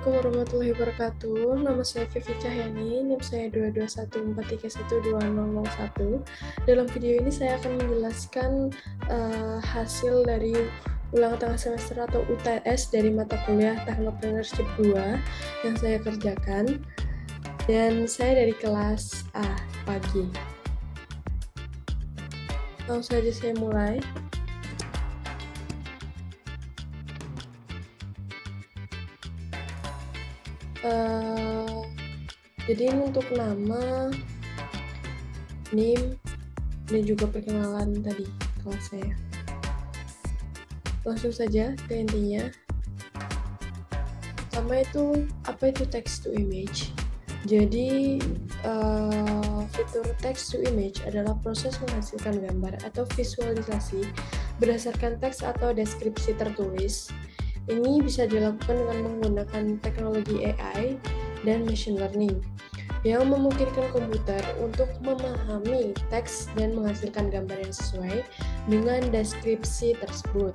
Assalamualaikum warahmatullahi wabarakatuh. Nama saya Vivy Cahyani, NIM saya 221431201. Dalam video ini saya akan menjelaskan hasil dari ulang tengah semester atau UTS dari mata kuliah Technoprenership 2 yang saya kerjakan. Dan saya dari kelas A pagi. Langsung saja saya mulai. Jadi ini untuk nama, NIM, dan juga perkenalan tadi kelas saya. Langsung saja ke intinya. Sama itu, apa itu text to image? Jadi fitur text to image adalah proses menghasilkan gambar atau visualisasi berdasarkan teks atau deskripsi tertulis. Ini bisa dilakukan dengan menggunakan teknologi AI dan machine learning yang memungkinkan komputer untuk memahami teks dan menghasilkan gambar yang sesuai dengan deskripsi tersebut.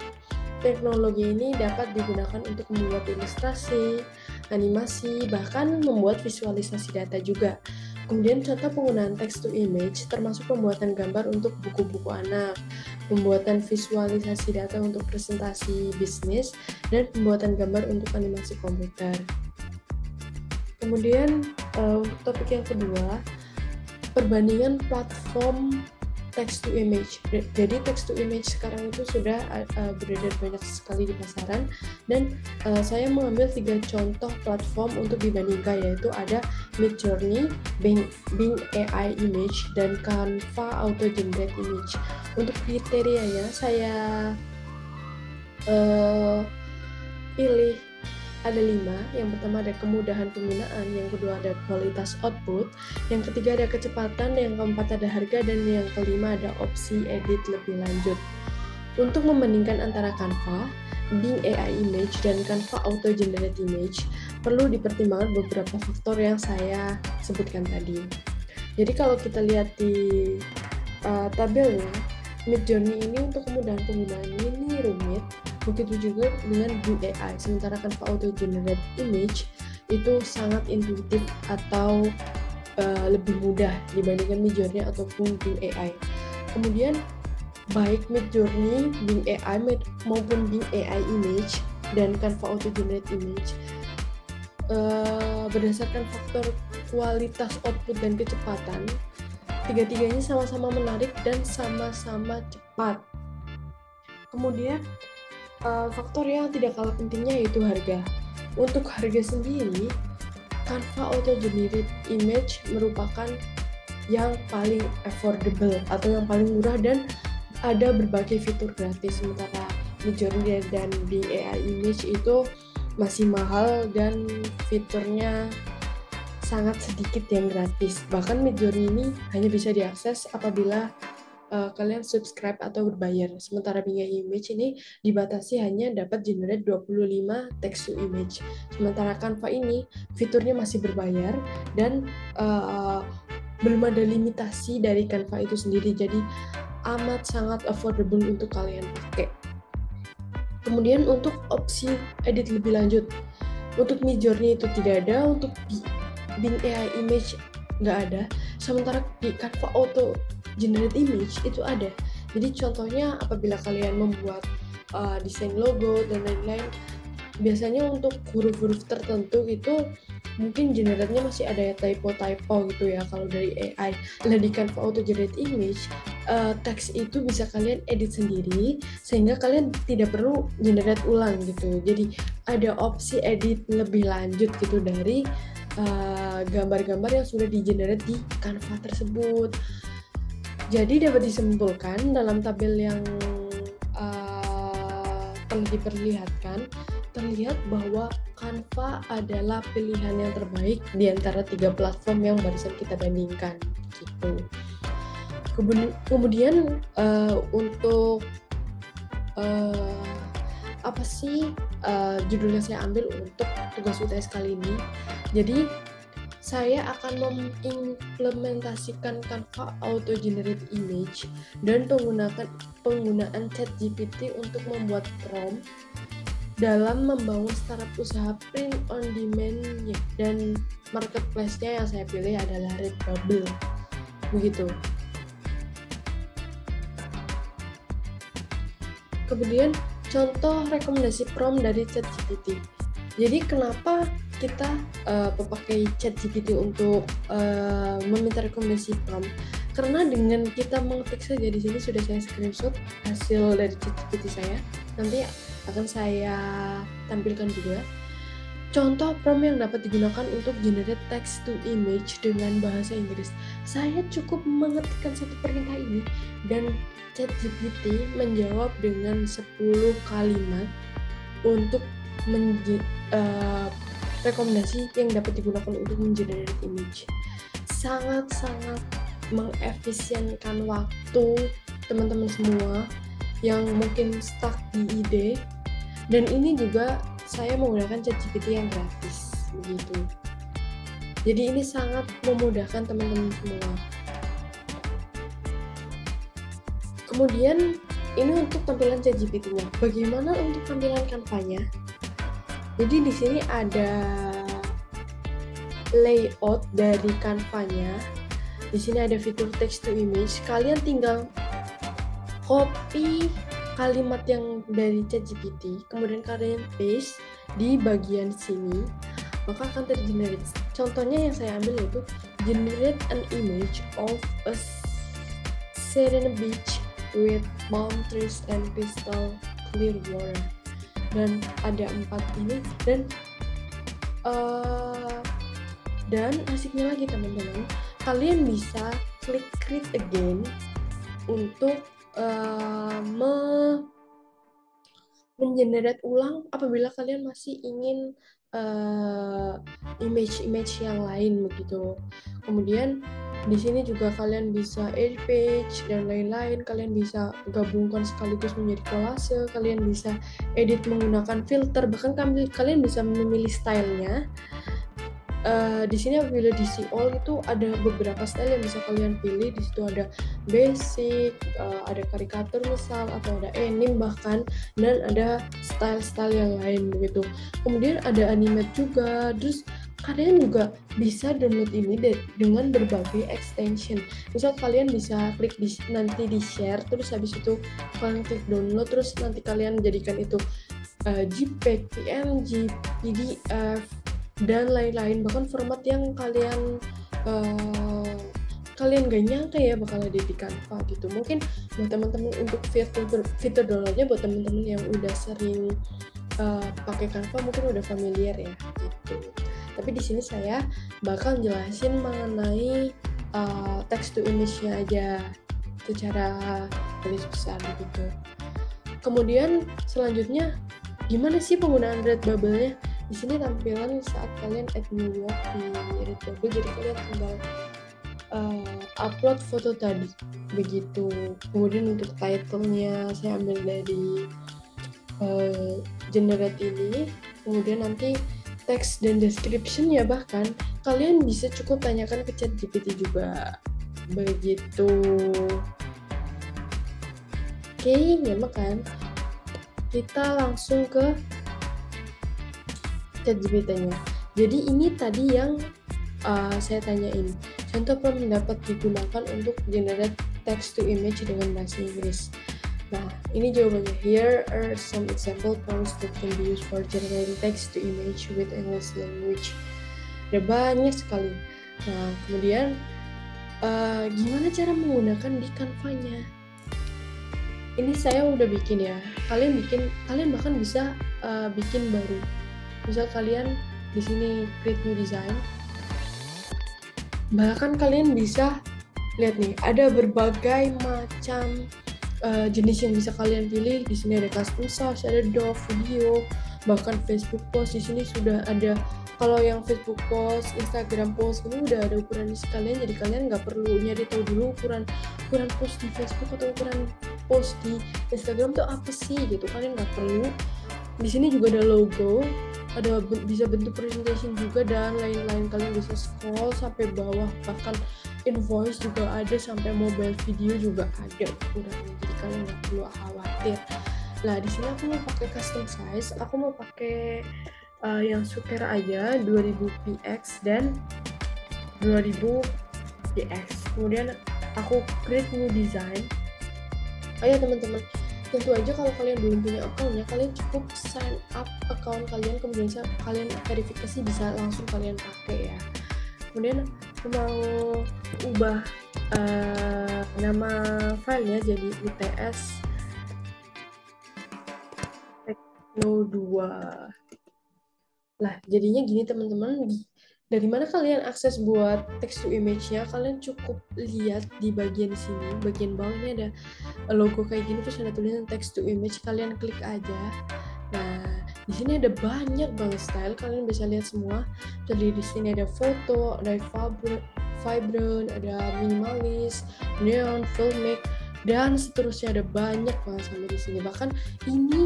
Teknologi ini dapat digunakan untuk membuat ilustrasi, animasi, bahkan membuat visualisasi data juga. Kemudian contoh penggunaan text to image termasuk pembuatan gambar untuk buku-buku anak, pembuatan visualisasi data untuk presentasi bisnis, dan pembuatan gambar untuk animasi komputer. Kemudian untuk topik yang kedua, perbandingan platform text to image. Jadi text to image sekarang itu sudah beredar banyak sekali di pasaran, dan saya mengambil 3 contoh platform untuk dibandingkan, yaitu ada Midjourney, Bing AI Image, dan Canva Auto Generate Image. Untuk kriterianya saya pilih ada 5. Yang pertama ada kemudahan penggunaan, yang kedua ada kualitas output, yang ketiga ada kecepatan, yang keempat ada harga, dan yang kelima ada opsi edit lebih lanjut. Untuk membandingkan antara Canva, Bing AI Image, dan Canva Auto Generate Image, perlu dipertimbangkan beberapa faktor yang saya sebutkan tadi. Jadi kalau kita lihat di tabelnya, Midjourney ini untuk kemudahan penggunaan ini rumit, begitu juga dengan Bing AI, sementara Canva Auto Generate Image itu sangat intuitif atau lebih mudah dibandingkan Midjourney ataupun Bing AI. Kemudian baik Midjourney, Bing AI maupun Bing AI Image dan Canva Auto Generate Image berdasarkan faktor kualitas output dan kecepatan, tiga-tiganya sama-sama menarik dan sama-sama cepat. Kemudian faktor yang tidak kalah pentingnya yaitu harga. Untuk harga sendiri, Canva Auto Generate Image merupakan yang paling affordable atau yang paling murah dan ada berbagai fitur gratis, sementara Midjourney dan Bing AI Image itu masih mahal dan fiturnya sangat sedikit yang gratis. Bahkan Midjourney ini hanya bisa diakses apabila kalian subscribe atau berbayar. Sementara Bing AI Image ini dibatasi hanya dapat generate 25 text to image. Sementara Canva ini fiturnya masih berbayar dan belum ada limitasi dari Canva itu sendiri. Jadi amat sangat affordable untuk kalian pakai. Kemudian untuk opsi edit lebih lanjut, untuk Midjourney itu tidak ada, untuk Bing AI Image nggak ada, sementara di Canva Auto Generate Image itu ada. Jadi contohnya apabila kalian membuat desain logo dan lain-lain, biasanya untuk huruf-huruf tertentu gitu mungkin generate-nya masih ada ya typo-typo gitu ya kalau dari AI. Nah, di Canva Auto Generate Image teks itu bisa kalian edit sendiri sehingga kalian tidak perlu generate ulang gitu. Jadi ada opsi edit lebih lanjut gitu dari gambar-gambar yang sudah di-generate di Canva tersebut. Jadi dapat disimpulkan dalam tabel yang telah diperlihatkan, terlihat bahwa Canva adalah pilihan yang terbaik di antara 3 platform yang barusan kita bandingkan gitu. Kemudian untuk apa sih judulnya saya ambil untuk tugas UTS kali ini. Jadi saya akan mengimplementasikan Canva Auto Generate Image dan penggunaan ChatGPT untuk membuat prompt dalam membangun startup usaha print on demand-nya, dan marketplace-nya yang saya pilih adalah Redbubble. Begitu. Kemudian contoh rekomendasi prompt dari ChatGPT. Jadi kenapa kita memakai ChatGPT untuk meminta rekomendasi prompt? Karena dengan kita mengetik saja, di sini sudah saya screenshot hasil dari ChatGPT saya, nanti akan saya tampilkan juga contoh prompt yang dapat digunakan untuk generate text to image dengan bahasa Inggris. Saya cukup mengetikkan satu perintah ini dan ChatGPT menjawab dengan 10 kalimat untuk rekomendasi yang dapat digunakan untuk generate image. Sangat-sangat mengefisienkan waktu teman-teman semua yang mungkin stuck di ide, dan ini juga saya menggunakan ChatGPT yang gratis, begitu. Jadi ini sangat memudahkan teman-teman semua. Kemudian ini untuk tampilan ChatGPT-nya. Bagaimana untuk tampilan Canva-nya? Jadi di sini ada layout dari Canva-nya. Di sini ada fitur text to image. Kalian tinggal copy kalimat yang dari ChatGPT, kemudian kalian paste di bagian sini, maka akan tergenerate. Contohnya yang saya ambil yaitu generate an image of a serene beach with palm trees and crystal clear water. Dan ada 4 ini, dan asiknya lagi teman-teman, kalian bisa klik create again untuk mengenerate ulang apabila kalian masih ingin image-image yang lain, begitu. Kemudian di sini juga kalian bisa edit page dan lain-lain. Kalian bisa gabungkan sekaligus menjadi kolase. Kalian bisa edit menggunakan filter. Bahkan kalian bisa memilih stylenya. Di sini apabila di see all itu ada beberapa style yang bisa kalian pilih. Di situ ada basic, ada karikatur misal, atau ada anime bahkan, dan ada style-style yang lain, begitu. Kemudian ada animate juga. Terus kalian juga bisa download ini dengan berbagai extension. Misal kalian bisa klik nanti di share, terus habis itu kalian klik download, terus nanti kalian jadikan itu JPEG, PNG, PDF, dan lain-lain. Bahkan format yang kalian gak nyangka ya bakal ada di Canva, gitu. Mungkin buat teman-teman untuk fitur downloadnya, buat teman-teman yang udah sering pakai Canva mungkin udah familiar ya, gitu. Tapi di sini saya bakal jelasin mengenai text to image-nya aja secara garis besar, gitu. Kemudian selanjutnya gimana sih penggunaan Redbubble-nya? Di sini tampilan saat kalian add new work di Redbubble, jadi kalian tinggal upload foto tadi, begitu. Kemudian untuk title-nya saya ambil dari generate ini. Kemudian nanti text dan description ya, bahkan kalian bisa cukup tanyakan ke ChatGPT juga, begitu. Oke, ya makan. Kita langsung ke ChatGPT-nya. Jadi ini tadi yang saya tanyain. Contoh prompt dapat digunakan untuk generate text to image dengan bahasa Inggris. Nah, ini jawabannya. Here are some example prompts that can be used for generating text to image with English language. Ada banyak sekali. Nah, kemudian gimana cara menggunakan di Canva-nya? Ini saya udah bikin ya. Kalian bahkan bisa bikin baru. Misal kalian di sini create new design, bahkan kalian bisa lihat nih ada berbagai macam jenis yang bisa kalian pilih. Di sini ada custom size, ada doc, video, bahkan Facebook post. Di sini sudah ada, kalau yang Facebook post, Instagram post ini udah ada ukuran sekalian, jadi kalian nggak perlu nyari tahu dulu ukuran post di Facebook atau ukuran post di Instagram itu apa sih, gitu. Kalian nggak perlu. Di sini juga ada logo, ada bisa bentuk presentation juga dan lain-lain. Kalian bisa scroll sampai bawah, bahkan invoice juga ada, sampai mobile video juga ada ukurannya, jadi kalian nggak perlu khawatir. Nah, di sini aku mau pakai custom size, aku mau pakai yang square aja 2000px dan 2000px. Kemudian aku create new design. Oh ya teman-teman, tentu aja kalau kalian belum punya account ya, kalian cukup sign up account kalian, kemudian kalian verifikasi, bisa langsung kalian pakai ya. Kemudian aku mau ubah nama filenya jadi ITS Techno 2. Nah, jadinya gini teman-teman, dari mana kalian akses buat text to image-nya? Kalian cukup lihat di bagian sini, bagian bawahnya ada logo kayak gini, terus ada tulisan text to image, kalian klik aja. Nah, di sini ada banyak banget style, kalian bisa lihat semua. Jadi di sini ada foto, ada vibrant, ada minimalis, neon, filmic, dan seterusnya, ada banyak banget sama di sini. Bahkan ini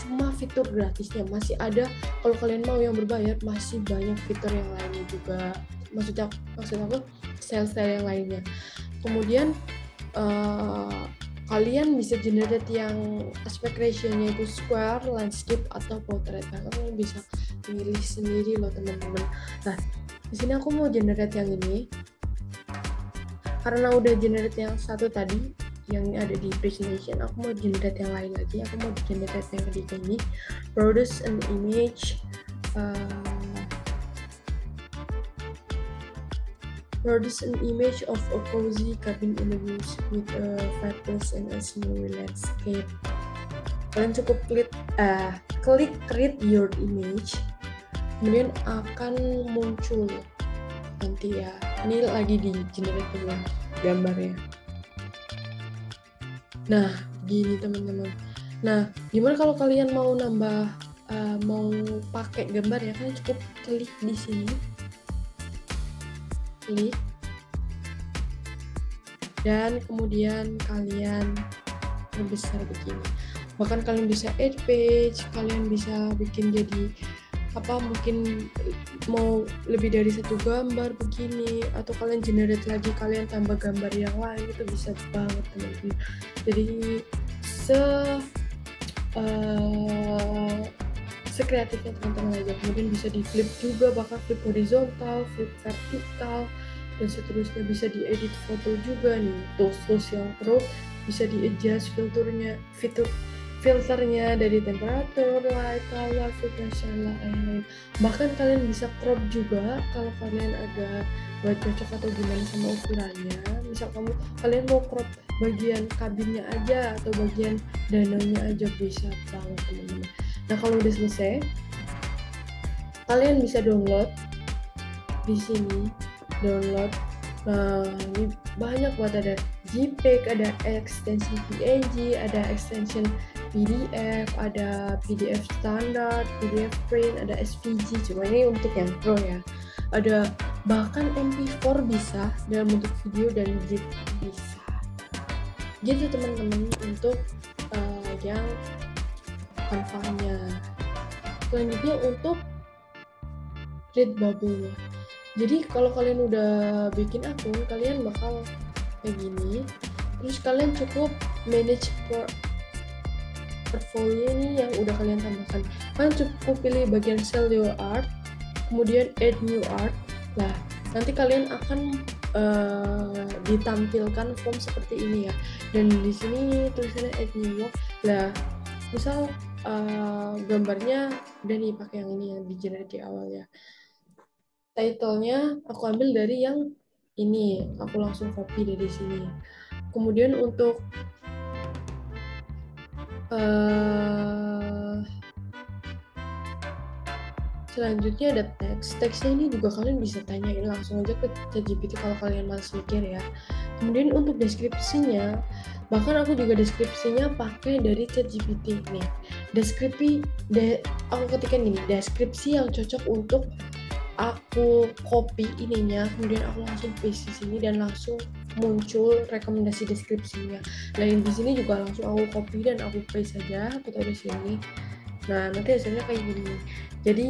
cuma fitur gratisnya, masih ada kalau kalian mau yang berbayar, masih banyak fitur yang lainnya juga, maksud aku style-style yang lainnya. Kemudian kalian bisa generate yang aspect ratio-nya itu square, landscape, atau portrait. Nah, kalian bisa pilih sendiri loh teman-teman. Nah, di sini aku mau generate yang ini karena udah generate yang satu tadi yang ada di presentation. Aku mau generate yang lain lagi, aku mau generate yang ketiga ini, produce an image, produce an image of a cozy cabin in the woods with a fireplace and a snowy landscape. Kalian cukup klik create your image, kemudian akan muncul nanti ya, ini lagi di generate gambarnya. Nah, gini teman-teman. Nah, gimana kalau kalian mau nambah, mau pakai gambar ya, kalian cukup klik di sini, klik, dan kemudian kalian perbesar begini. Bahkan kalian bisa edit page, kalian bisa bikin jadi apa, mungkin mau lebih dari satu gambar begini, atau kalian generate lagi, kalian tambah gambar yang lain, itu bisa banget teman-teman. Jadi sekreatifnya teman-teman aja. Kemudian bisa di flip juga, bahkan flip horizontal, flip vertikal, dan seterusnya. Bisa diedit foto juga nih, tools yang pro, bisa di adjust filternya dari temperatur, light, color, filtration, lain-lain. Bahkan kalian bisa crop juga kalau kalian agak gak cocok atau gimana sama ukurannya. Misal kalian mau crop bagian kabinnya aja atau bagian danaunya aja, bisa banget teman-teman. Nah, kalau udah selesai, kalian bisa download di sini, download. Nah, ini banyak buat, ada JPEG, ada extension PNG, ada extension PDF, ada PDF standar, PDF print, ada SVG, cuma ini untuk yang pro ya. Ada bahkan MP4 bisa dalam bentuk video dan zip bisa. Gitu teman-teman untuk yang Canva-nya. Selanjutnya untuk Redbubble-nya. Jadi kalau kalian udah bikin akun, kalian bakal kayak gini. Terus kalian cukup manage portfolio ini yang udah kalian tambahkan. Kalian cukup pilih bagian sell your art, kemudian add new art. Nah, nanti kalian akan ditampilkan form seperti ini ya. Dan di sini tulisannya add new work. Nah, misal gambarnya udah nih, pakai yang ini yang di generate di awal ya. Title-nya aku ambil dari yang ini, aku langsung copy dari sini. Kemudian untuk selanjutnya ada teksnya ini juga kalian bisa tanyain langsung aja ke ChatGPT kalau kalian masih mikir ya. Kemudian untuk deskripsinya, bahkan aku juga deskripsinya pakai dari ChatGPT nih. Aku ketikan gini, deskripsi yang cocok untuk aku, copy ininya, kemudian aku langsung paste di sini dan langsung muncul rekomendasi deskripsinya. Nah, di sini juga langsung aku copy dan aku paste saja, aku taruh di sini. Nah, nanti hasilnya kayak gini. Jadi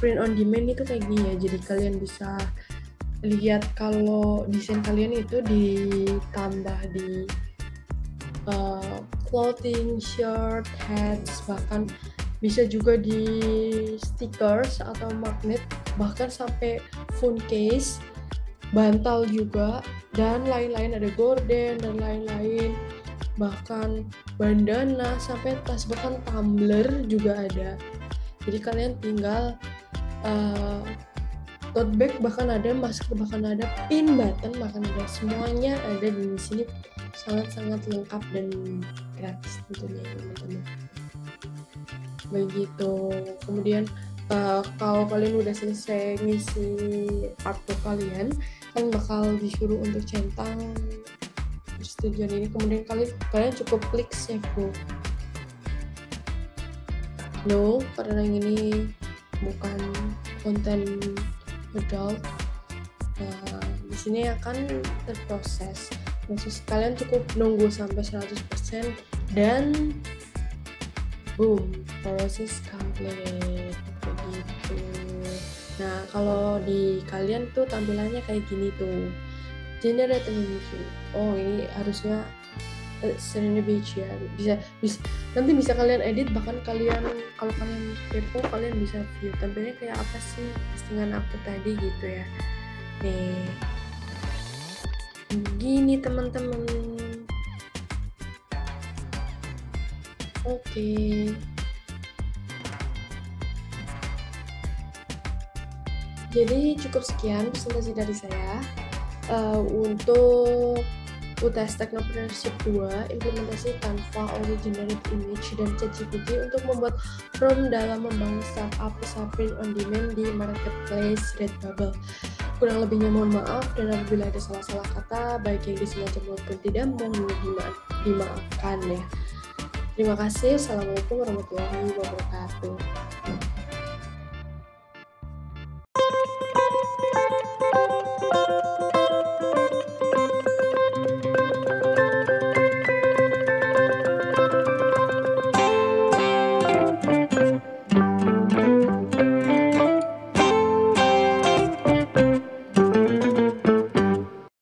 print on demand itu kayak gini ya. Jadi kalian bisa lihat kalau desain kalian itu ditambah di clothing, shirt, hats, bahkan bisa juga di stickers atau magnet, bahkan sampai phone case, bantal juga, dan lain-lain, ada gorden dan lain-lain, bahkan bandana, sampai tas, bahkan tumbler juga ada. Jadi kalian tinggal tote bag, bahkan ada masker, bahkan ada pin button, bahkan ada semuanya ada di sini, sangat-sangat lengkap dan gratis tentunya teman-teman. Begitu. Kemudian kalau kalian udah selesai ngisi artwork kalian, kan bakal disuruh untuk centang persetujuan ini. Kemudian kalian cukup klik save go. No, karena yang ini bukan konten adult. Di sini akan terproses. Proses kalian cukup nunggu sampai 100% dan boom, proses complete begitu. Nah, kalau di kalian tuh tampilannya kayak gini tuh. Generate review. Oh, ini harusnya sebenarnya ya bisa nanti bisa kalian edit, bahkan kalian kalau kalian kepo kalian bisa view tampilnya kayak apa sih postingan aku tadi gitu ya. Nih gini teman-teman. Oke. Jadi cukup sekian presentasi dari saya untuk UTS Technoprenership 2, implementasi Canva, Generative Image, dan ChatGPT untuk membuat prompt dalam membangun startup usaha print on demand di marketplace Redbubble. Kurang lebihnya mohon maaf, dan apabila ada salah-salah kata, baik yang disengaja maupun tidak, mohon dimaafkan ya. Terima kasih. Assalamualaikum warahmatullahi wabarakatuh.